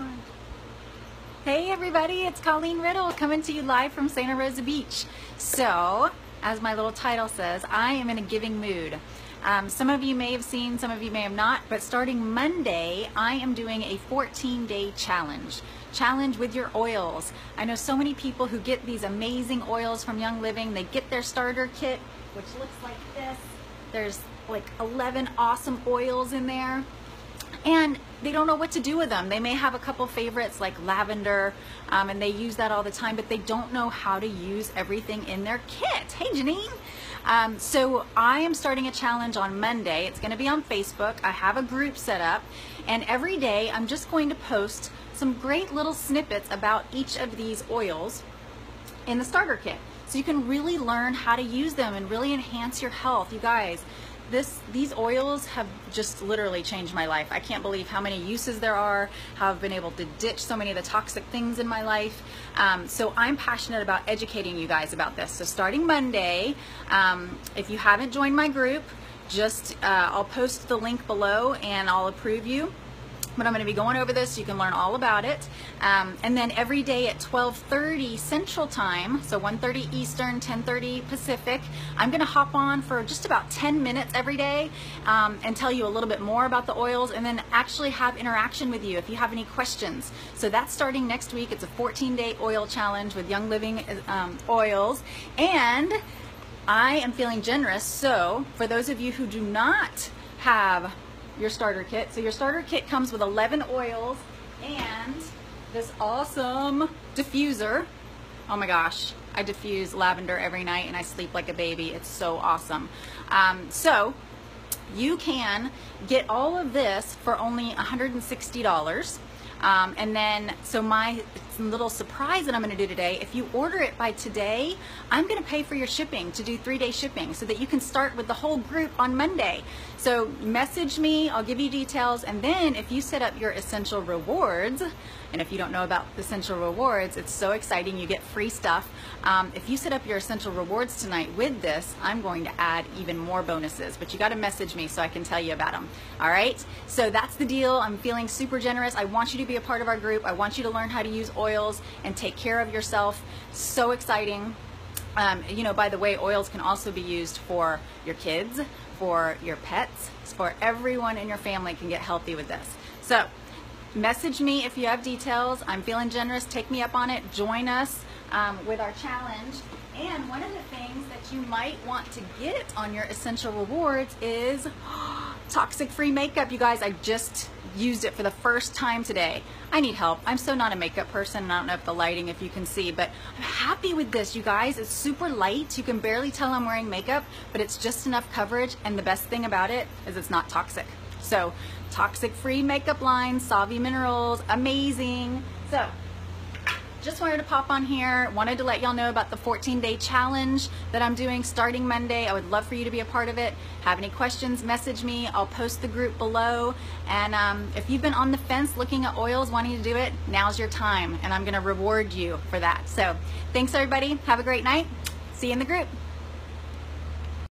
fun. Hey everybody, it's Colleen Riddle coming to you live from Santa Rosa Beach. So, as my little title says, I am in a giving mood. Some of you may have seen, some of you may have not, but starting Monday, I am doing a 14-day challenge. Challenge with your oils. I know so many people who get these amazing oils from Young Living. They get their starter kit, which looks like this. There's like 11 awesome oils in there, and they don't know what to do with them. They may have a couple favorites like lavender, and they use that all the time, but they don't know how to use everything in their kit. Hey, Janine. So I am starting a challenge on Monday. It's going to be on Facebook. I have a group set up, and every day I'm just going to post some great little snippets about each of these oils in the starter kit, so you can really learn how to use them and really enhance your health. You guys, these oils have just literally changed my life. I can't believe how many uses there are, how I've been able to ditch so many of the toxic things in my life. So I'm passionate about educating you guys about this. So starting Monday, if you haven't joined my group, just I'll post the link below and I'll approve you. But I'm going to be going over this so you can learn all about it. And then every day at 12:30 Central Time, so 1:30 Eastern, 10:30 Pacific, I'm going to hop on for just about 10 minutes every day and tell you a little bit more about the oils, and then actually have interaction with you if you have any questions. So that's starting next week. It's a 14-day oil challenge with Young Living oils. And I am feeling generous, so for those of you who do not have your starter kit. So your starter kit comes with 11 oils and this awesome diffuser. Oh my gosh, I diffuse lavender every night and I sleep like a baby. It's so awesome. So you can get all of this for only $160. And then, so my little surprise that I'm going to do today, if you order it by today, I'm going to pay for your shipping, to do 3-day shipping, so that you can start with the whole group on Monday. So message me, I'll give you details. And then if you set up your essential rewards, and if you don't know about essential rewards, it's so exciting, you get free stuff. If you set up your essential rewards tonight with this, I'm going to add even more bonuses, but you got to message me so I can tell you about them. All right, so that's the deal. I'm feeling super generous. I want you to be a part of our group. I want you to learn how to use oils and take care of yourself. So exciting. You know, by the way, oils can also be used for your kids, for your pets, for everyone in your family can get healthy with this. So message me if you have details. I'm feeling generous. Take me up on it. Join us with our challenge. And one of the things that you might want to get on your essential rewards is toxic free makeup. You guys, I just used it for the first time today. I need help. I'm so not a makeup person, and I don't know if the lighting, if you can see, but I'm happy with this, you guys. It's super light. You can barely tell I'm wearing makeup, but it's just enough coverage, and the best thing about it is it's not toxic. So toxic free makeup line, Savvy Minerals, amazing. So just wanted to pop on here, wanted to let y'all know about the 14-day challenge that I'm doing starting Monday. I would love for you to be a part of it. Have any questions, message me. I'll post the group below. And if you've been on the fence looking at oils, wanting to do it, now's your time, and I'm going to reward you for that. So thanks, everybody. Have a great night. See you in the group.